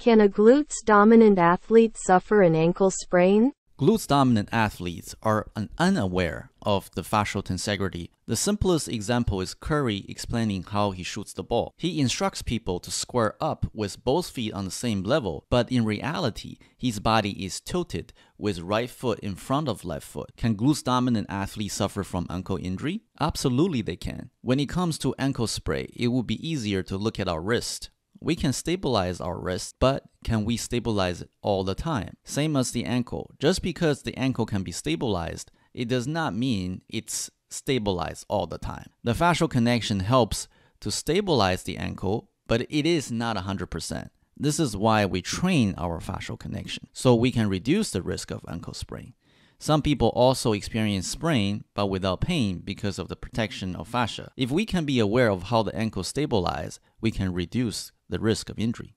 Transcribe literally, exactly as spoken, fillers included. Can a glutes-dominant athlete suffer an ankle sprain? Glutes-dominant athletes are unaware of the fascial tensegrity. The simplest example is Curry explaining how he shoots the ball. He instructs people to square up with both feet on the same level, but in reality, his body is tilted with right foot in front of left foot. Can glutes-dominant athletes suffer from ankle injury? Absolutely they can. When it comes to ankle sprain, it would be easier to look at our wrist. We can stabilize our wrist, but can we stabilize it all the time? Same as the ankle. Just because the ankle can be stabilized, it does not mean it's stabilized all the time. The fascial connection helps to stabilize the ankle, but it is not one hundred percent. This is why we train our fascial connection, so we can reduce the risk of ankle sprain. Some people also experience sprain, but without pain because of the protection of fascia. If we can be aware of how the ankle stabilizes, we can reduce the risk of injury.